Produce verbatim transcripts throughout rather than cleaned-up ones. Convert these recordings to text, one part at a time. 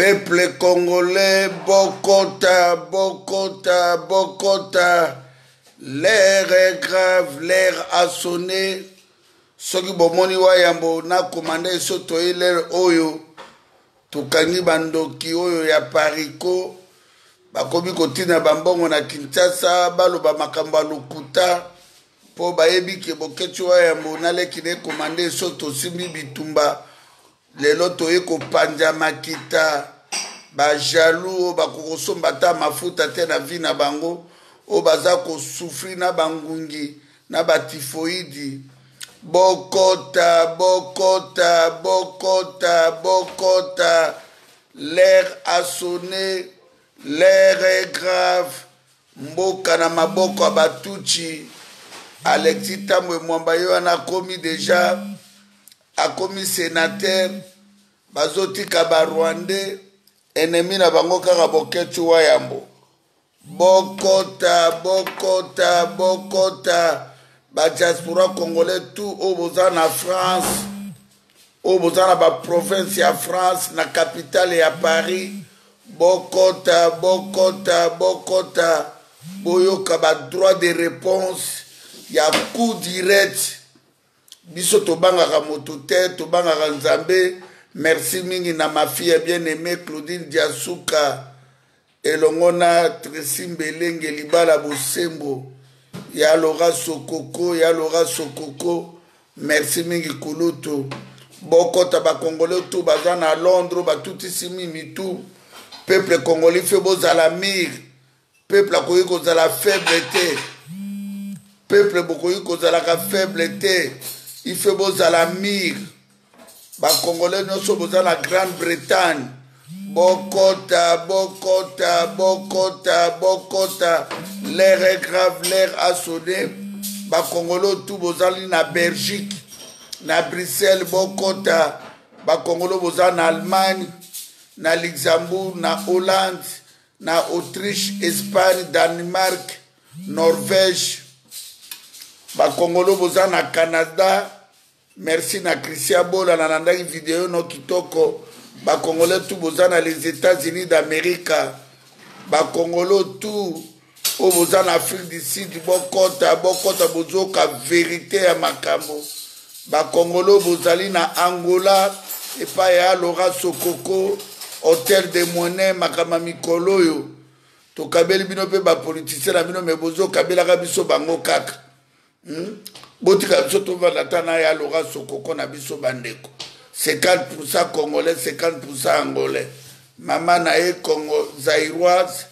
Peuple congolais, Bokota, Bokota, Bokota, l'air est grave, l'air a sonné. Ceux qui ont commandé ce toilet, Oyo, Tukani Bandoki, Oyo, Yapariko, Bakobi Kotina Bambon, on a Kinshasa, Baloba Makamba Lukuta, Po Baebi Keboketua Yambonale qui ne commandé ce toilet, Bitumba. Les lotos eko panja makita ba jaloux ba kokosombata mafuta te na vie na bango o baza ko souffrir na bangungi na batifoidi Bokota Bokota Bokota Bokota l'air a sonné l'air est grave mboka na maboko abatuchi Alexi Hatte Tambwe Mwamba ana komi déjà a commis sénateur bazoti kaba rwandais ennemi na bango kaka boketua yambo Bokota Bokota Bokota ba diaspora congolais tout au boza na France au boza na ba province ya France na capitale ya Paris Bokota Bokota Bokota boyoka ba droit de réponse ya coup direct Biso Tobanga Ramotote, Tobanga Ranzambe, merci mingi na ma fille bien-aimée Claudine Diasuka, Elongona Tresimbe Lenge Libala Bosembo, Yalora Sokoko, Yalora Sokoko, merci mingi Kuluto, Bokota ba Congolais tout bazana à Londres, ba tout ici mimi tout, peuple congolais fait beaux à la mire, peuple a koyi koza la faiblesse, peuple bokoyi koza la faiblesse. Il fait beau à la mire. Les Congolais nous sommes dans la Grande-Bretagne. Bokota, Bokota, Bokota, Bokota. L'air est grave, l'air a sonné. Les Congolais tout beaux dans la Belgique, na Bruxelles, Bokota. Les Congolais beaux en Allemagne, na Luxembourg, na Hollande, na Autriche, Espagne, Danemark, Norvège. Ba Congolo boza na Canada merci na Christian Bola na nanda vidéo no kitoko ba Congolais tout boza na les États-Unis d'Amérique ba Congolo tout au boza na Afrique du Sud Bokota Bokota bozoka vérité à makambo ba Congolo bozali na Angola et pa ya Laura Sokoko hôtel de monnaie makama mikoloyo to kabeli bino pe ba politicien na bino me bozoka belaka biso bango kaka Botika bisoto valatana ya lora sokoko na biso bandeko cinquante pour cent congolais cinquante pour cent angolais mama na e Congo Zahiroise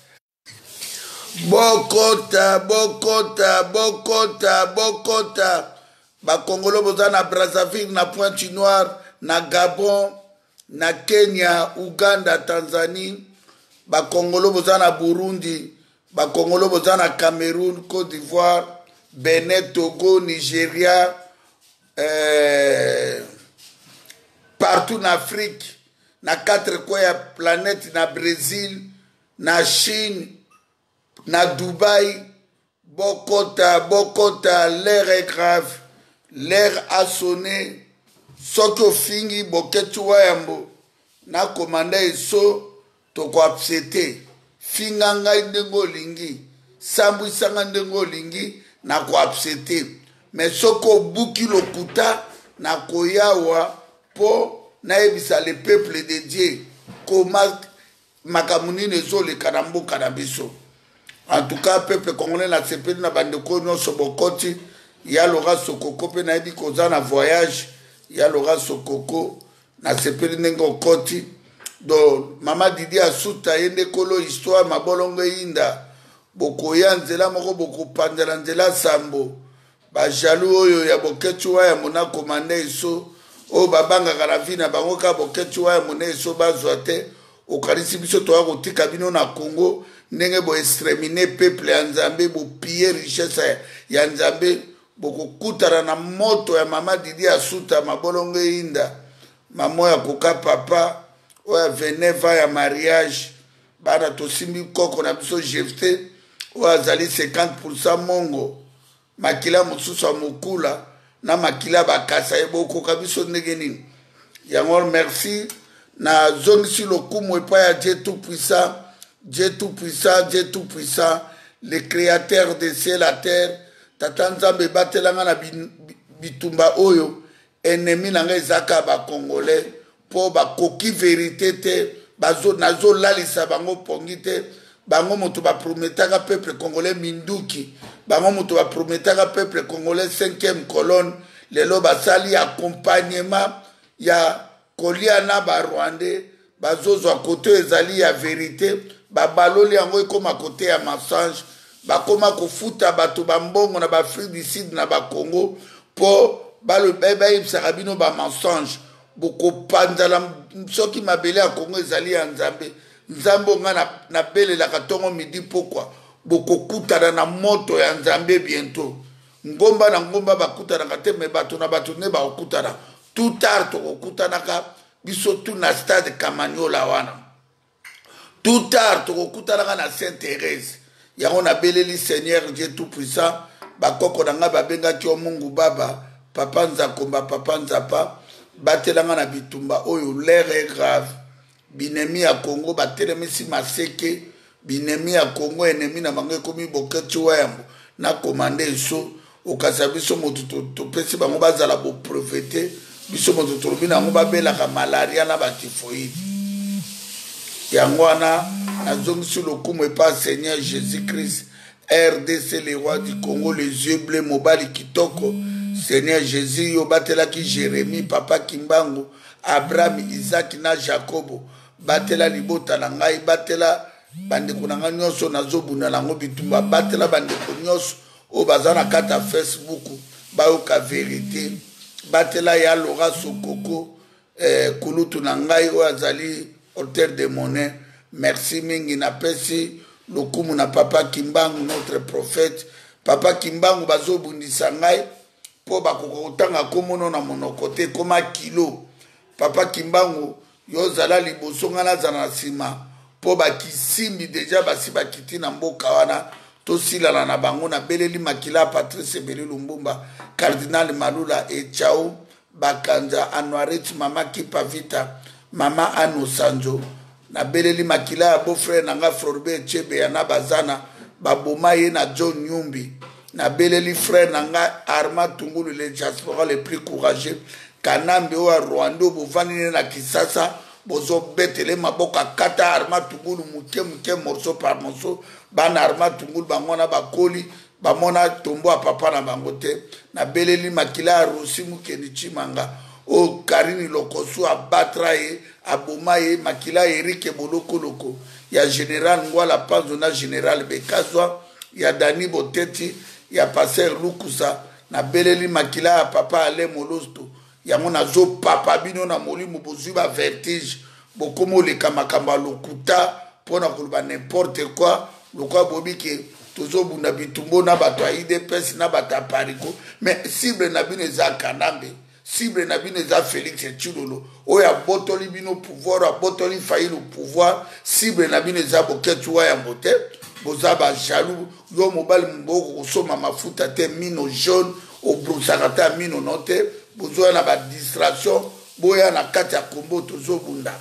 Bokota Bokota Bokota Bokota ba Congolo boza na Brazzaville na Pointe Noire na Gabon na Kenya Uganda Tanzanie ba Congolo boza na Burundi ba Congolo boza na Cameroun Côte d'Ivoire Bénin, Togo, Nigeria, euh, partout en Afrique, na quatre coins de la planète, na Brésil, na Chine, na Dubaï, Bokota, Bokota, l'air est grave, l'air a sonné, Soko Fingi, Boketua Yambo, na commandé so, Toko Apsete, Finganga Ndengo Lingi, Sambu Sanga Ndengo Lingi, na ko absente mais soko buki lokuta na koyawa po na ebisa le peuple de Dieu koma makamuni nezo le kanambo kanabiso en tout cas peuple congolais na sepeli na bandeko nyonso bokoti ya lora sokoko pe na ebi koza na voyage ya lora sokoko na sepeli ndenge okoti do mama Didi asuta yende kolo histoire mabolongo yinda Bokoya nzela moko boko pandela nzela sambo ba jaloux oyo ya boketua ya mona commandé iso o babanga kala vina bango ka boketua ya mona iso bazwate okalisi biso to akotika bino na Congo ndenge bo exterminer peuple ya Nzambe bo piller richesse ya Nzambe boko kutara na moto ya mama Didi asuta mabolongo inda mamo ya koka papa o ya veneva ya mariage bana to simbi koko na biso jefte Oazali cinquante pour cent mongo makila mususu mukula na makila bakasa ebo kokabiso negenin yangor merci na zongi si lokumu epaya Dieu Tout-Puissant, Dieu Tout-Puissant, Dieu Tout-Puissant, le Créateur des cieux, la terre, tata nzambe batelanga na bitumba oyo, ennemi nanga ezaka ba Congolais, po ba koki vérité te, bazo nazo lalisa bango pongi te, bango moto ba prometaka peuple congolais minduki, bango moto ba prometaka peuple congolais cinquième colonne, lelo basali accompagnement ya Koliana ba Rwandais, bazozo a côté ezali ya vérité, ba baloli yango ekoma côté ya mensonge, ba koma kofuta bato ba mbongo na ba fribicide na ba Congo po ba le bébé sarabino ba mensonge, boko panzala soki mabele ya Congo ezali ya Nzambe, Nzambe ngana na bele la katongo midi pourquoi boko kutana na moto ya Nzambe bientôt. Ngomba na ngomba bakutana kate me bato na bato ne ba okutana. Tout tard, tokokutanaka biso tout na stade Kamanyola wana. Tout tard, tokokutanaka na Sainte-Thérèse. Yango na beleli Seigneur Dieu Tout-Puissant, bakoko nanga babenga ki omungu baba, papa nzakomba, papa nzapa, batelanga na bitumba oyo l'air est grave. Binemi ya Congo batelemi si maseke, binemi ya Congo ennemi na bango komi bokati wayambo, na commandé so okasabiso moto to pesi bango bazala bo proféter. Biso moto turbina ngo babela ka malaria na ba typhoïde. Yangwana na zongi sur le coup mais pas Seigneur Jésus-Christ R D C les rois du Congo les yeux bleus mobali kitoko Seigneur Jésus yo batela ki Jérémie Papa Kimbangu Abraham Isaac na Jacobo batela libota na ngai batela bande kunanga nyoso na zobuna na ngo bitumba batela bande kunyoso o bazana kata Facebook ba oka vérité batela ya Laura Sokoko eh, kulutu na ngai o azali hôtel de monnaie merci mingi na pesi lokumu na Papa Kimbangu notre prophète Papa Kimbangu bazobundisa ngai po bakokotanga komono na monokote koma kilo Papa Kimbangu yo zala liboso ngana zana sima po bakisimbi deja basi bakiti na mboka wana tosilala na bango na beleli makila Patrice Belelu Mbumba Cardinal Malula et Chao Bakanja Anuarit Mama Kipavita Mama Anu Sanjo na beleli makila ya beau-frère nanga Florbe Chebe ya na bazana baboma ye na John Nyumbi na beleli frère nanga Arma Tungulu le diaspora le plus courageux Kanambe o Rwanda bovani na Kisasa bozo betele maboka kata Arma Tungulu muke muke morceau par morceau bana Arma Tungulu bangona bakoli bamona tombo a papa na bangote na beleli makila rusimu kenichi manga o karini lokosu abatra ye aboma ye makila erike boloko loko ya général Ngwala Panzo na général Bekazwa ya Dani Boteti ya Passer Lukusa na beleli makila papa ale molosto ya mona zo papa bino na moli mubuzu ba vertige bokomo le kamakamba lokuta pona kuluba n'importe quoi lokwa bobike tozobunda bitumbo na bato aide pesi na bata pariko mais cible na bino za Kanambe cible na bino za Felix et Chilolo oya botoli bino pouvoir botoli Fayulu pouvoir cible na bino za boketua ya mote bozaba jaloux yo mobali mboko soma mafuta te mino jaune au brusakata mino note bozoya na ba distraction boya na kati ya kombo tozobunda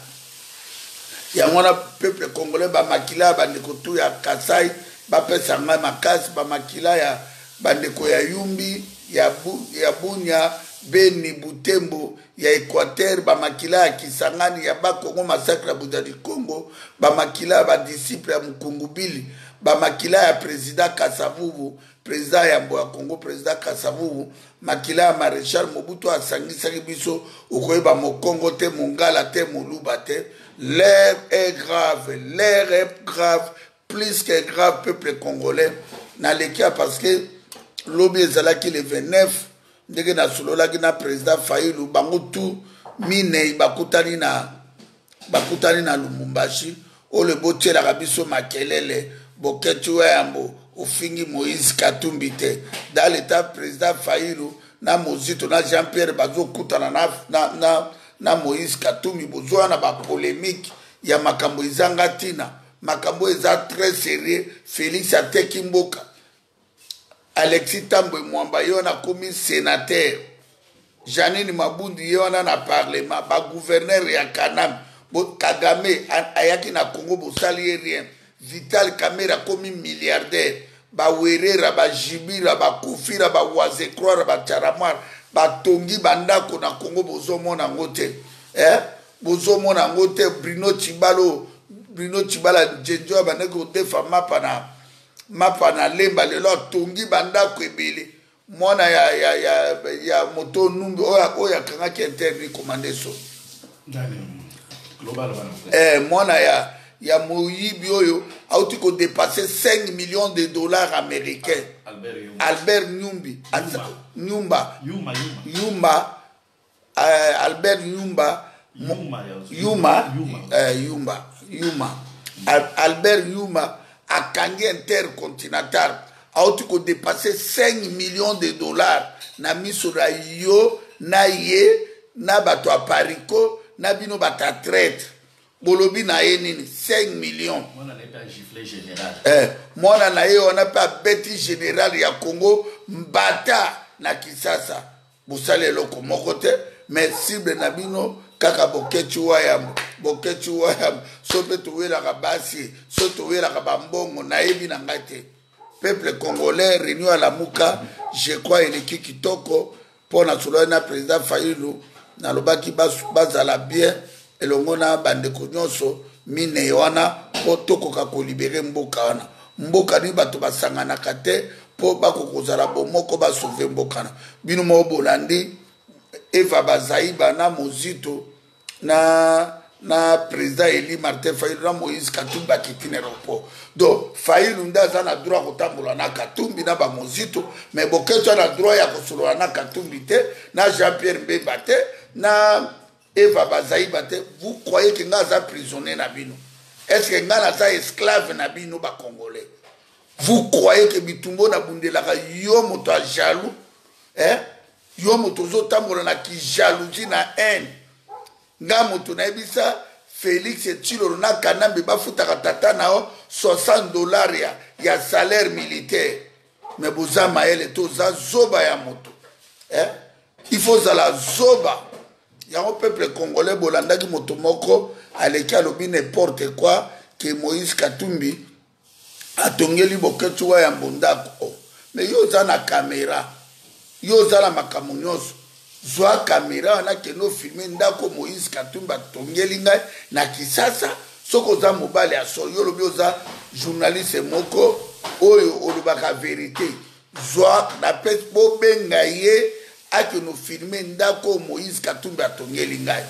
ya mwana peuple congolais ba makila ba ndikotu ya Kasai bapesa ngai makasi bamakila ya bandeko ya Yumbi ya, bu, ya Bunya Beni Butembo ya Equateur bamakila ya Kisangani ya Bakongo masakra Budadi Congo bamakila ba disciple ya Mukungubili bamakila ya Président Kasavubu Président ya Mboya Congo Président Kasavubu makila ya Maréchal Mobutu asangisaki biso okoyeba Mokongo te Mongala te Moluba te l'air est grave l'air est grave plus que grave peuple congolais na lekia parce que lobby ezalaki le vingt-neuf ndenge na sololaki na Président Fayulu bango tout minei bakutani na bakutani na Lumumbashi o le botela rabiso makelele boketu yambo ofingi Moïse Katumbi te dans l'état Président Fayulu na mozito na Jean-Pierre bazokutana na na na, na Moïse Katumbi bozwa na ba polémique ya makambo izanga tina makambo eza très sérieux Felicia Tekimboka Alexi Hatte Tambwe Mwamba yo na komi sénateur Janine Mabundi yo na na parlement ba gouverneur ya Kanam Kagame ayaki na Congo bosali rien. Vital Kamera comme milliardaire. Ba werera ba jibira ba kufira ba wazekroara ba charamar ba tongi bandako na Congo bozomona ngote. Eh? Bozomona ngote Bruno Chibalo Bruno Chibala Djedjoa baneko defa mapana mapana lemba lelo tongi bandako ebele. Mwana ya ya ya ya moto numbe oya oya kanga ki interne commandé so. Global eh mwana ya ya moyibi oyo auti ko dépasser cinq millions de dollars américains. Albert, Albert Nyumbi. Nyumba. Yuma, Yuma. Yuma euh, Albert Nyumba. Yuma. Yuma. Yuma. Euh, Yuma. Yuma. Al Albert Nyumba a kangé intercontinental. Auti ko dépasser cinq millions de dollars na misura yo na ye na bato a pariko na bino bata traite. Bolobi na enini cinq millions. Mona n'est pas giflé général. Eh, mona na ye on a pas bêti général ya Congo mbata na Kinshasa. Busale loko mokote mais cible na bino kaka boketu wayam boketu wayam sope tuwe la kabasi so tuwe la kabambongo na ebi na ngate. Peuple congolais réuni à la Mouka, je crois il est qui qui toko pour notre président Fayulu na lobaki bazala bien et longona bande konyoso mine yoana potoko ka ko libérer mboka wana mboka ni bato basangana kate po bakokozala bomoko ba sauver mboka na bino mo bolandi Eva Bazaiba na mozito na na président Eli Martin Fayulu na Moïse Katumbi kitine ropo donc Fayulu ndaza na droit kotambola na Katumbi na ba mozito mais boketo na droit ya kosolola na Katumbi te na Jean-Pierre Bemba te na Eva Bazaiba te. Vous croyez que nga za prisonnier nabino? Est-ce que nga za esclave nabino ba congolais? Vous croyez que bitumbo na bundela ka yo moto a jaloux hein yo moto zo tambola na ki jalousie na haine. Ngamoto na ebisa Felix et Chiloro na kanambe bafuta katata nao soixante dollars ya, ya salaire militaire mais boza maele to za zoba ya moto hein il faut za la zoba ya un peuple congolais bolanda ki moto moko aleki alobi n'importe quoi que Moïse Katumbi atongeli boketu wa ya mbondako mais yo za na caméra yo za la makamunyoso zwa caméra na keno filmer ndako Moïse Katumbi atongeli ngai na Kinshasa soko za mobale aso yo lobi za journaliste moko oyo olobaka vérité zwa na pes bo benga ye a que nous filmer ndako Moïse Katumbi atongeli ngai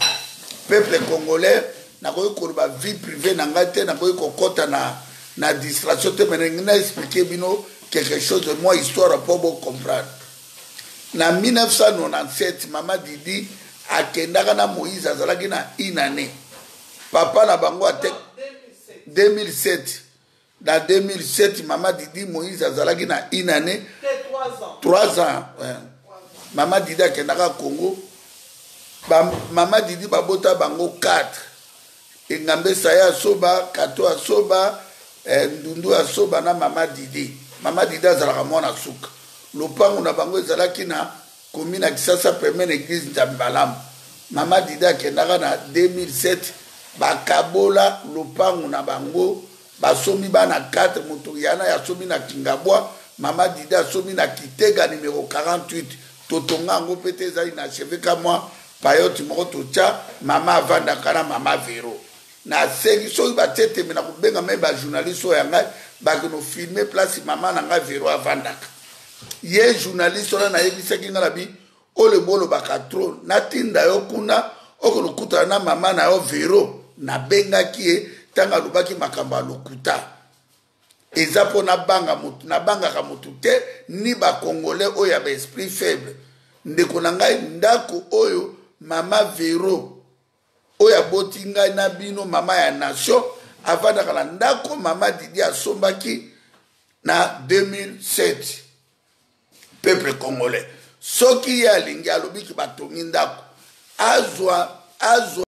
peuple congolais na ko korba vie privée na ngate na ko kokota na na distraction te menenga expliquer bino quelque chose de moi histoire pour vous comprendre. Na mille neuf cent quatre-vingt-dix-sept mama Didi akendaka na Moïse azalaki na une année papa na bango ate deux mille sept dans deux mille sept mama Didi Moïse azalaki na une année trois ans trois ans ouais. Maman Didi akendaka Congo ba, maman Didi babota bango quatre engambe saya soba kato asoba eh, ndundu asoba na maman Didi maman Didi azalaka mwana suka lopango na bango ezalaki na commune ya Kinshasa première église Ndambalam maman Didi akendaka na deux mille sept bakabola lopango na bango basomi bana quatre moto yana ya somi na Kingabwa maman Didi asomi na Kitega numéro quarante-huit Totonga ngo pete za inacheveka moi payoti moto cha mama vanda kana mama vero na segi so ba tete mina kubenga me ba journaliste o yanga ba ko filmer place mama na nga vero avanda ye journaliste ona na yebisa kinga na bi o le bolo ba katro na tinda yo kuna okulukuta na mama na yo vero na benga kie tanga lubaki makamba lokuta ezapo na banga mutu na banga ka mutu te ni ba congolais oyo ya esprit faible ndeko na ngai ndako oyo mama Vero oyo botinga na bino mama ya nation avanda kala ndako mama Didi asombaki na deux mille sept peuple congolais soki ya lingi alobi ki batongi ndako azwa azwa